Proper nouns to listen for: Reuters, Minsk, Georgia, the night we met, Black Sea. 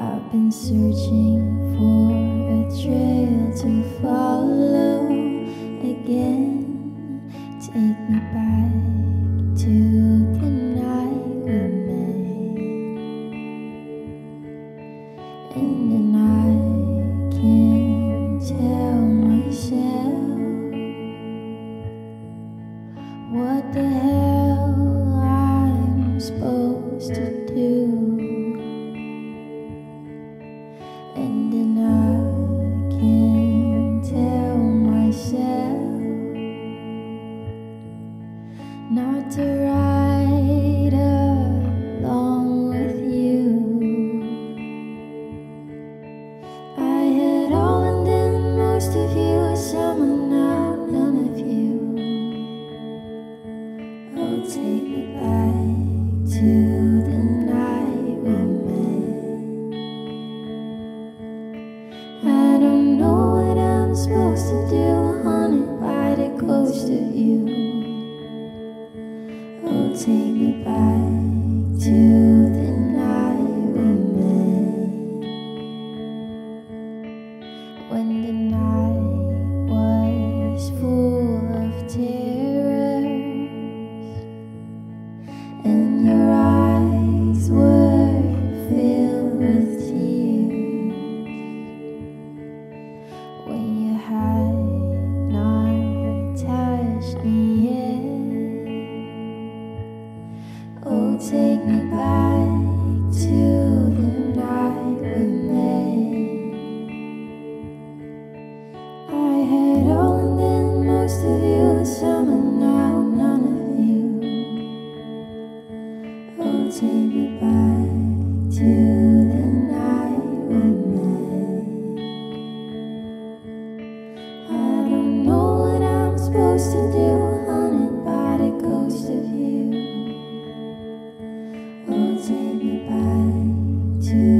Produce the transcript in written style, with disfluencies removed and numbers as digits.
I've been searching for a trail to follow again. Take me back to the night we met. And then I can tell myself what the hell I'm supposed to do. And then I can tell myself not to ride along with you. I had all and then most of you, and someone now none of you. Oh, take me back to the night we met. Supposed to do, honey, by the close to you. Oh, take me back to the night we met. When the night was full of terrors, and your eyes were filled with tears, when you had not touched me yet. Oh, take me back to the night we met. I had all and then most of you, and some and now none of you. Oh, take me back to the night we met. Supposed to do, honey, by the ghost of you. Oh, take me back to